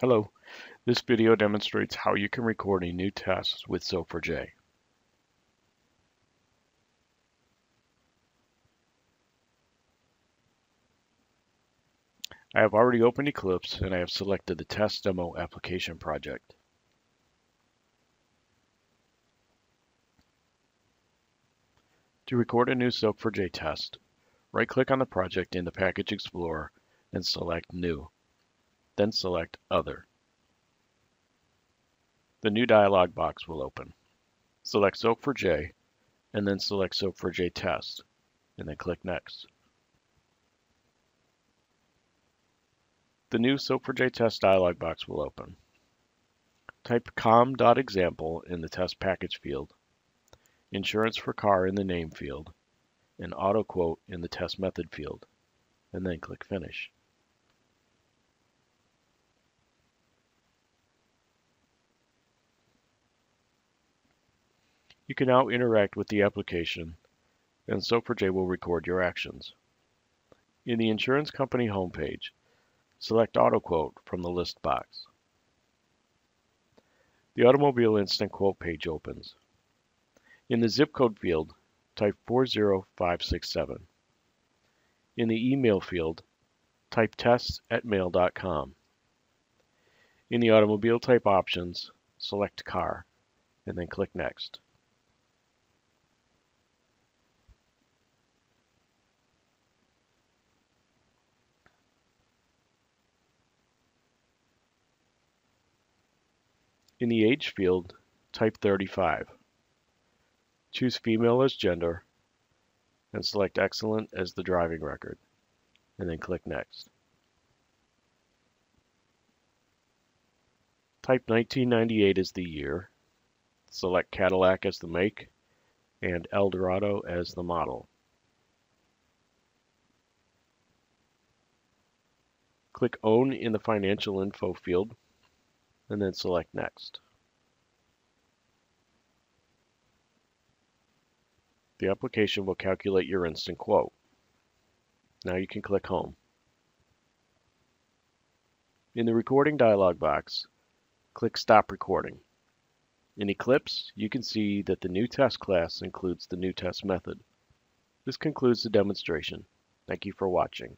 Hello, this video demonstrates how you can record a new test with Silk4J. I have already opened Eclipse and I have selected the test demo application project. To record a new Silk4J test, right-click on the project in the Package Explorer and select New. Then select Other. The new dialog box will open. Select Silk4J and then select Silk4J Test and then click Next. The new Silk4J Test dialog box will open. Type com.example in the Test Package field, Insurance for Car in the Name field, and Auto Quote in the Test Method field, and then click Finish. You can now interact with the application and Silk4J will record your actions. In the insurance company homepage, select AutoQuote from the list box. The Automobile Instant Quote page opens. In the zip code field, type 40567. In the email field, type tests@mail.com. In the automobile type options, select Car and then click Next. In the age field, type 35. Choose female as gender and select excellent as the driving record and then click Next. Type 1998 as the year, select Cadillac as the make and El Dorado as the model. Click Own in the financial info field and then select Next. The application will calculate your instant quote. Now you can click Home. In the recording dialog box, click Stop Recording. In Eclipse, you can see that the new test class includes the new test method. This concludes the demonstration. Thank you for watching.